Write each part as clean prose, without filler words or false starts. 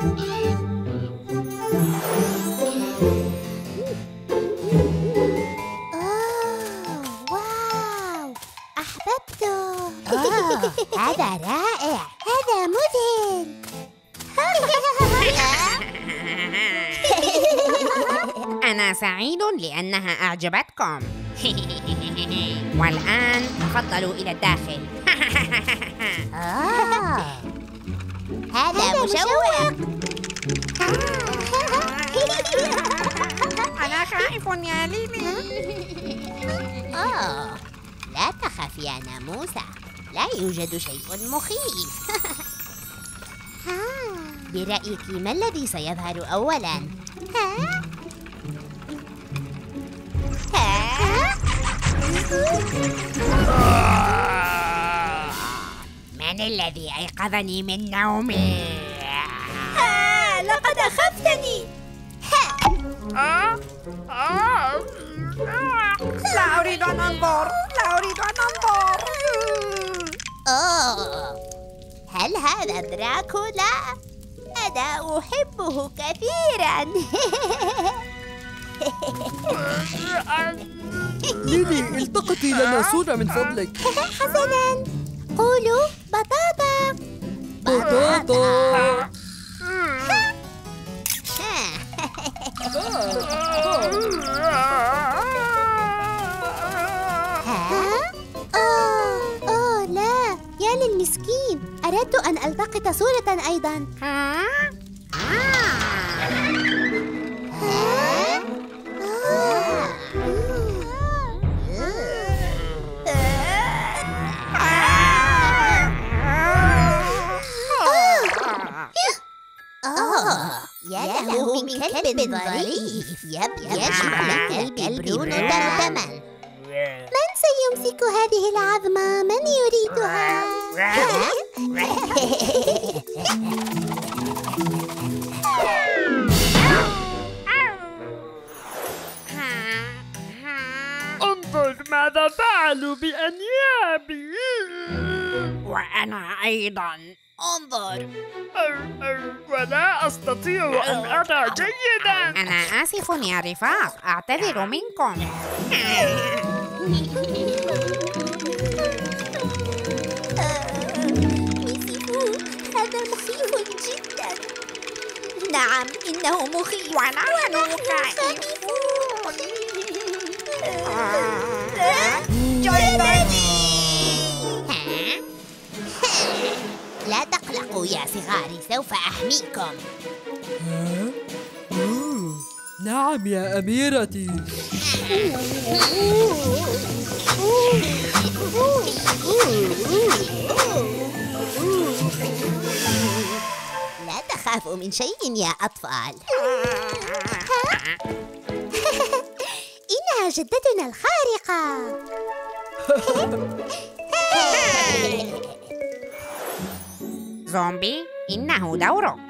واو، أحببته. هذا رائع، هذا مذهل. أنا سعيد لأنها أعجبتكم. والآن تفضلوا إلى الداخل. هذا مشوق. أنا خائف يا ليلي. لا تخف يا ناموسة، لا يوجد شيء مخيف. برأيك ما الذي سيظهر أولاً؟ من الذي أيقظني من نومي؟ لقد أخفتني. لا أريد أن أنظر، لا أريد أن أنظر. هل هذا دراكولا؟ أنا أحبه كثيراً. ليلي، التقطي لنا صورة من فضلك. حسناً، قولوا بطاطا. بطاطا. لا، يا للمسكين، أردت أن ألتقط صورة أيضاً. يده من كلب ظريف. يجب لك كلب دمدما. من سيمسك هذه العظمة؟ من يريدها؟ انظر ماذا فعلوا بأنيابي. وأنا أيضاً. انظر، ولا أستطيع أن أرى جيداً. أنا آسف يا رفاق، أعتذر منكم. ميسيفو، هذا مخيف جداً. نعم، إنه مخيف ونحن خائفون. لا تقلقوا يا صغاري، سوف أحميكم. نعم يا أميرتي. لا تخافوا من شيء يا أطفال. إنها جدتنا الخارقة. زومبي، إنه دورك.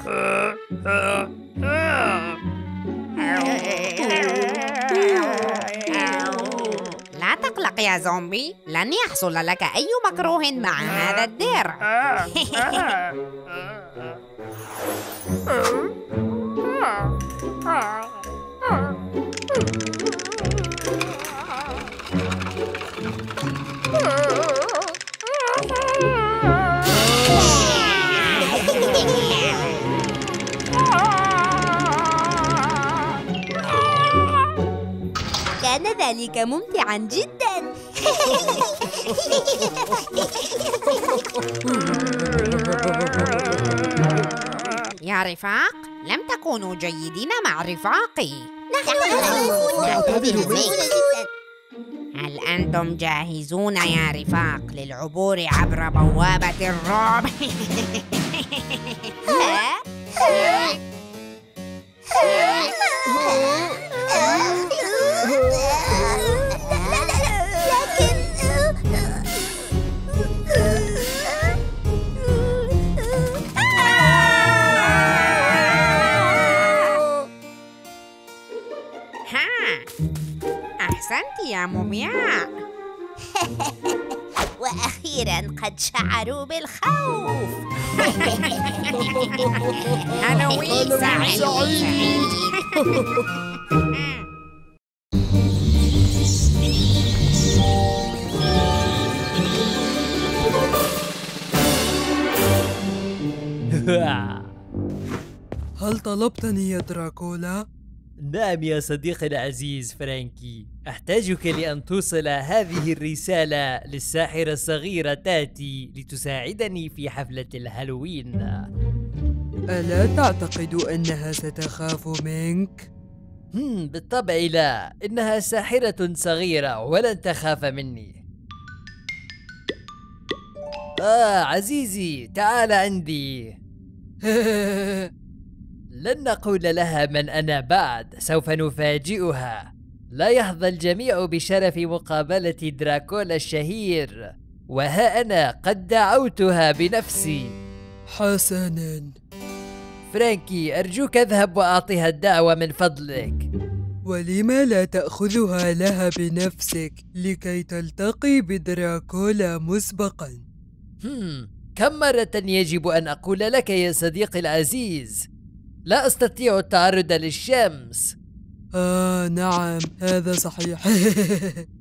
لا تقلق يا زومبي، لن يحصل لك أي مكروه مع هذا الدرع. كان ذلك ممتعاً جداً. يا رفاق، لم تكونوا جيدين مع رفاقي. نحن نعتذر منك. هل أنتم جاهزون يا رفاق للعبور عبر بوابة الرعب؟ أحسنت يا مومياء. وأخيرا قد شعروا بالخوف. أنا سعيد. هل طلبتني يا دراكولا؟ نعم يا صديقي العزيز فرانكي، أحتاجك لأن توصل هذه الرسالة للساحرة الصغيرة تاتي لتساعدني في حفلة الهالوين. ألا تعتقد أنها ستخاف منك؟ بالطبع لا، إنها ساحرة صغيرة ولن تخاف مني. عزيزي تعال عندي. لن نقول لها من أنا بعد، سوف نفاجئها. لا يحظى الجميع بشرف مقابلة دراكولا الشهير، وها أنا قد دعوتها بنفسي. حسناً فرانكي، أرجوك اذهب وأعطيها الدعوة من فضلك. ولما لا تأخذها لها بنفسك لكي تلتقي بدراكولا مسبقاً؟ كم مرة يجب أن أقول لك يا صديقي العزيز؟ لا أستطيع التعرض للشمس. نعم، هذا صحيح.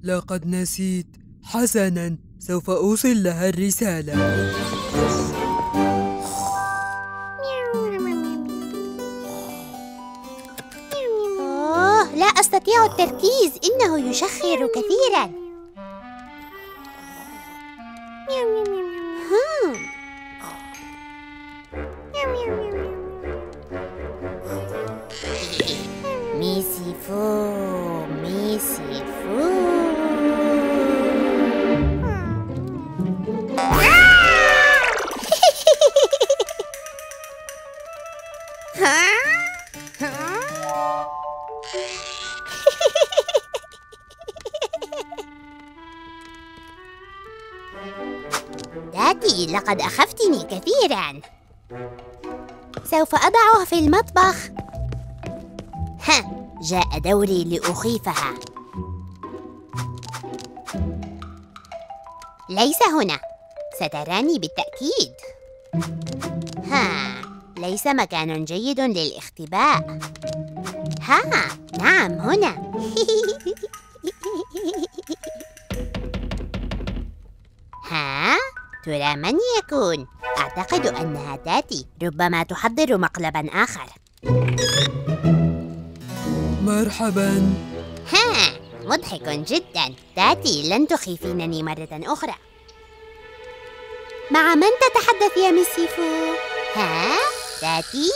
لقد نسيت. حسناً، سوف أوصل لها الرسالة. لا أستطيع التركيز، إنه يشخر كثيراً. ميسيفو ميسيفو. داتي، لقد أخفتني كثيرا. سوف أضعه في المطبخ. جاء دوري لأخيفها. ليس هنا، ستراني بالتأكيد. ليس مكان جيد للاختباء. نعم هنا. ترى من يكون؟ أعتقد أنها تاتي، ربما تحضر مقلبا آخر. مرحباً. مضحك جداً. تاتي، لن تخيفينني مرة أخرى. مع من تتحدث يا ميسيفو؟ تاتي؟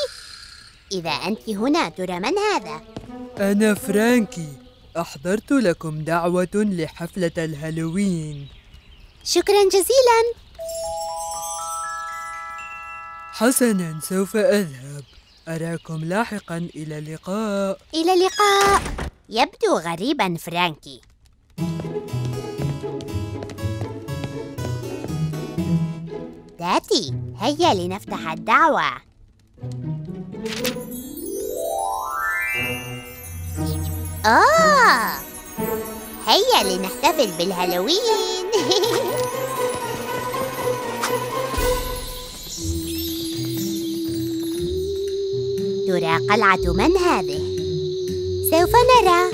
إذا أنت هنا، ترى من هذا؟ أنا فرانكي، أحضرت لكم دعوة لحفلة الهالوين. شكراً جزيلاً. حسناً، سوف أذهب. أراكم لاحقاً، إلى اللقاء. إلى اللقاء. يبدو غريباً فرانكي. تاتي، هيا لنفتح الدعوة. هيا لنحتفل بالهالوين. ترى قلعة من هذه؟ سوف نرى.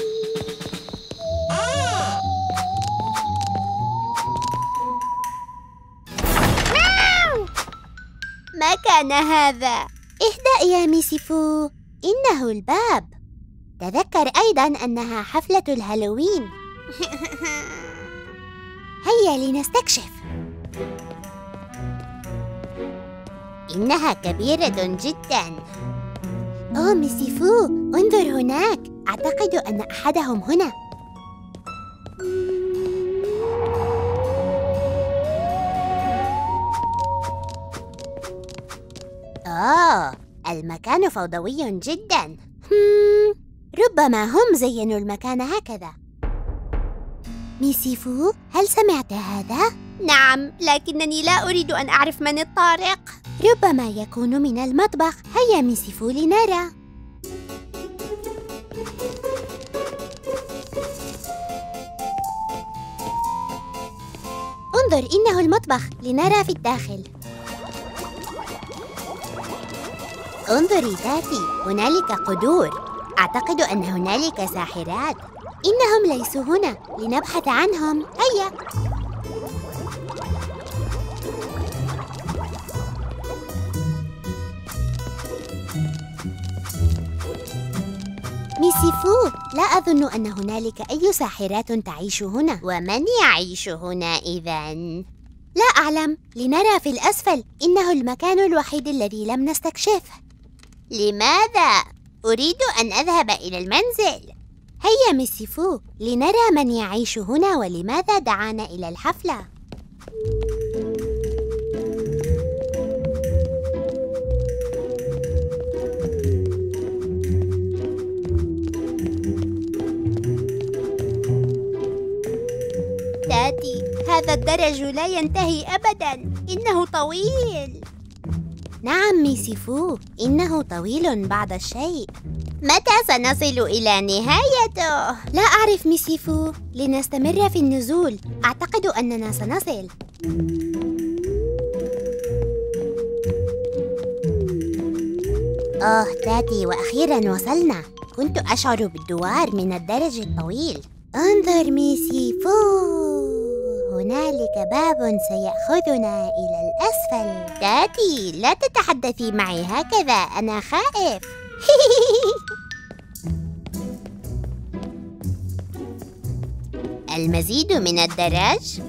ما كان هذا؟ اهدأ يا ميسيفو، إنه الباب. تذكر أيضاً أنها حفلة الهالوين. هيا لنستكشف. إنها كبيرة جداً. ميسيفو، انظر هناك. أعتقد أن أحدهم هنا. المكان فوضوي جدا. ربما هم زينوا المكان هكذا. ميسيفو، هل سمعت هذا؟ نعم، لكنني لا أريد أن أعرف من الطارق. ربما يكون من المطبخ. هيا ميسيفو لنرى. انظر، إنه المطبخ، لنرى في الداخل. انظري تاتي، هنالك قدور. أعتقد أن هنالك ساحرات. إنهم ليسوا هنا، لنبحث عنهم. هيا. ميسيفو، لا أظن أن هنالك أي ساحرات تعيش هنا. ومن يعيش هنا إذن؟ لا أعلم، لنرى في الأسفل. إنه المكان الوحيد الذي لم نستكشفه. لماذا؟ أريد أن أذهب إلى المنزل. هيا ميسيفو، لنرى من يعيش هنا ولماذا دعانا إلى الحفلة. تاتي، هذا الدرج لا ينتهي أبداً، إنه طويل. نعم ميسيفو، إنه طويل بعض الشيء. متى سنصل إلى نهايته؟ لا أعرف ميسيفو، لنستمر في النزول. أعتقد أننا سنصل. آه تاتي، وأخيرا وصلنا. كنت أشعر بالدوار من الدرج الطويل. انظر ميسيفو، هنالك باب سيأخذنا إلى الأسفل. تاتي، لا تتحدثي معي هكذا، أنا خائف. المزيد من الدرج.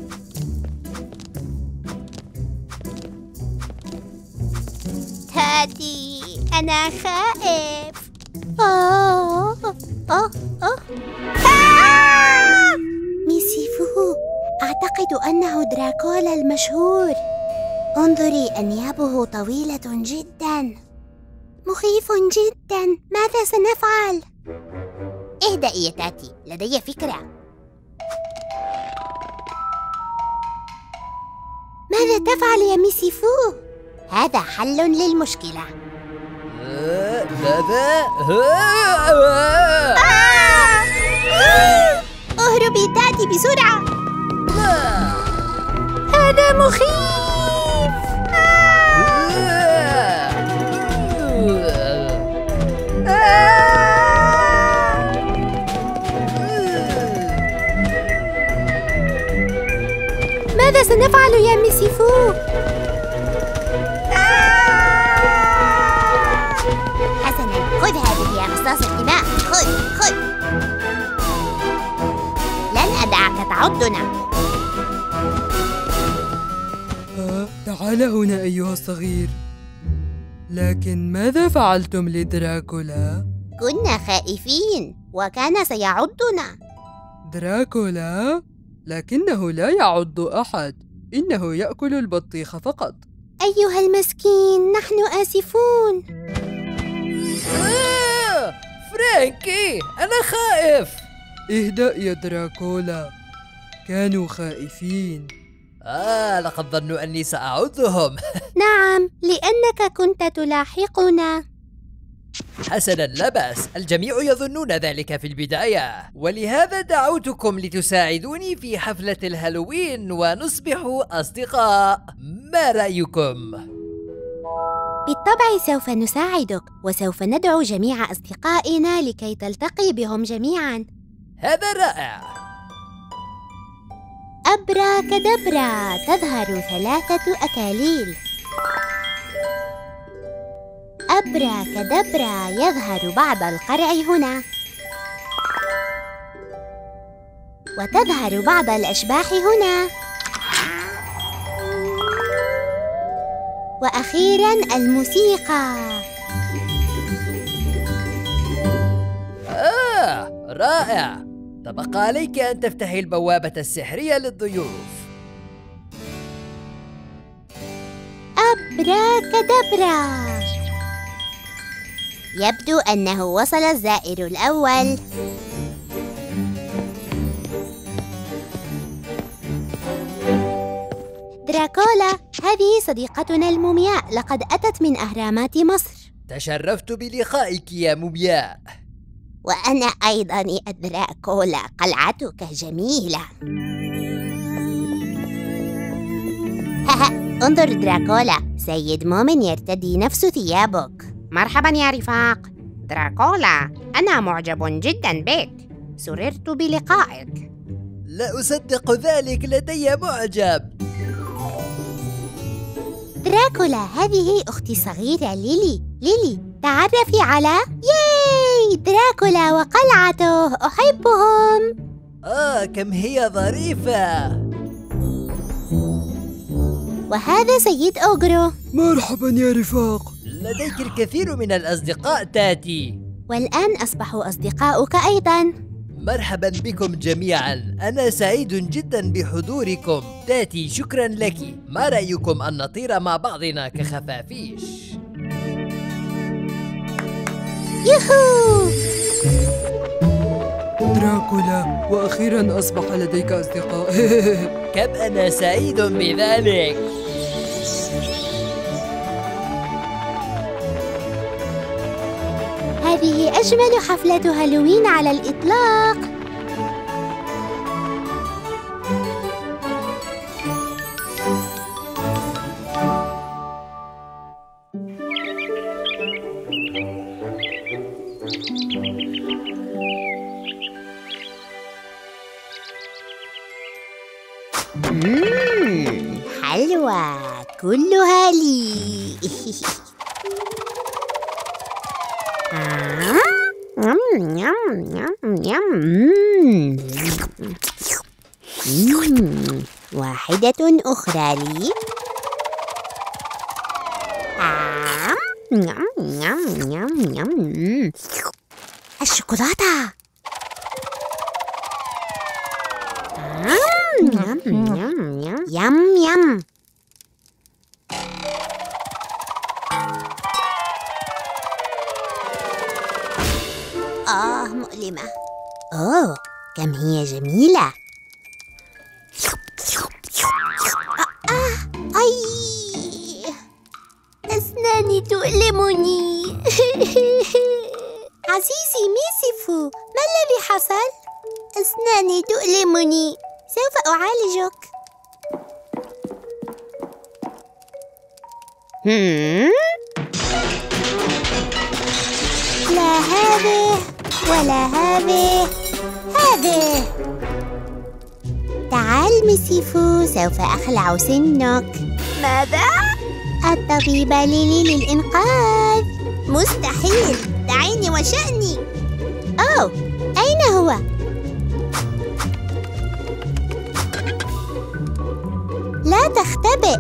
تاتي، أنا خائف. أوه أوه أوه. ميسيفو، أعتقد أنه دراكولا المشهور. انظري، أنيابه طويلة جداً. مخيف جداً، ماذا سنفعل؟ اهدئي يا تاتي، لدي فكرة. ماذا تفعل يا ميسيفو؟ هذا حل للمشكلة. ماذا؟ اهربي تاتي بسرعة. هذا مخيف. ماذا سنفعل يا ميسيفو؟ حسناً، خذ هذه يا رصاص الدماء. خذ، لن أدعك تعضنا. تعال هنا أيها الصغير. لكن ماذا فعلتم لدراكولا؟ كنا خائفين، وكان سيعضنا. دراكولا؟ لكنه لا يعض أحد، إنه يأكل البطيخ فقط. أيها المسكين، نحن آسفون. فرانكي، أنا خائف. اهدأ يا دراكولا، كانوا خائفين. لقد ظنوا أني سأعودهم. نعم، لأنك كنت تلاحقنا. حسناً، لا بأس، الجميع يظنون ذلك في البداية، ولهذا دعوتكم لتساعدوني في حفلة الهالوين ونصبح أصدقاء. ما رأيكم؟ بالطبع سوف نساعدك، وسوف ندعو جميع أصدقائنا لكي تلتقي بهم جميعاً. هذا رائع. أبراكادبرا، تظهر 3 أكاليل. أبراكادبرا، يظهر بعض القرع هنا، وتظهر بعض الأشباح هنا، وأخيراً الموسيقى. رائع. تبقى عليك أن تفتحي البوابة السحرية للضيوف. أبراكادبرا، يبدو أنه وصل الزائر الأول. دراكولا، هذه صديقتنا المومياء، لقد أتت من أهرامات مصر. تشرفت بلقائك يا مومياء. وأنا أيضاً يا دراكولا، قلعتك جميلة. انظر دراكولا، سيد مؤمن يرتدي نفس ثيابك. مرحبا يا رفاق. دراكولا، أنا معجب جدا بك، سررت بلقائك. لا أصدق ذلك، لدي معجب. دراكولا، هذه أختي الصغيرة ليلي. ليلي، تعرفي على... ياي، دراكولا وقلعته، أحبهم. كم هي ظريفة. وهذا سيد أوغرو. مرحبا يا رفاق. لديك الكثير من الأصدقاء تاتي. والآن أصبحوا أصدقاؤك أيضا. مرحبا بكم جميعا، أنا سعيد جدا بحضوركم. تاتي، شكرا لك. ما رأيكم أن نطير مع بعضنا كخفافيش؟ يوهو دراكولا، وأخيراً أصبح لديك أصدقاء. كم أنا سعيد بذلك. هذه أجمل حفلة هالوين على الإطلاق. حلوة، كلها لي. واحدة أخرى لي. الشوكولاتة. يم يم يم. مؤلمة. كم هي جميلة. أي، أسناني تؤلمني. عزيزي ميسيفو، ما الذي حصل؟ أسناني تؤلمني، سوف أعالجك. لا هذه ولا هذه، هذه. تعال ميسيفو، سوف أخلع سنك. ماذا؟ الطبيبة ليلي للإنقاذ. مستحيل، دعيني وشأني. أين هو؟ لا تختبئ.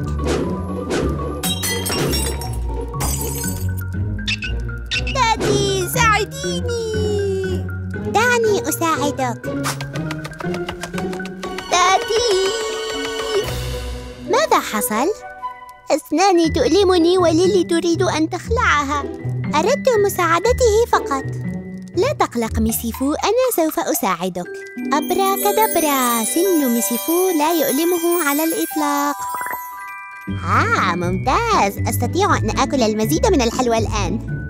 تاتي، ساعديني. دعني أساعدك. تاتي، ماذا حصل؟ أسناني تؤلمني وليلي تريد أن تخلعها. أردت مساعدته فقط. لا تقلق ميسيفو، أنا سوف أساعدك. أبراكادابرا، سن ميسيفو لا يؤلمه على الإطلاق. ممتاز، أستطيع أن آكل المزيد من الحلوى الآن.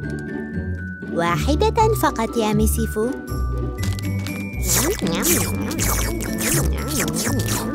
واحدة فقط يا ميسيفو.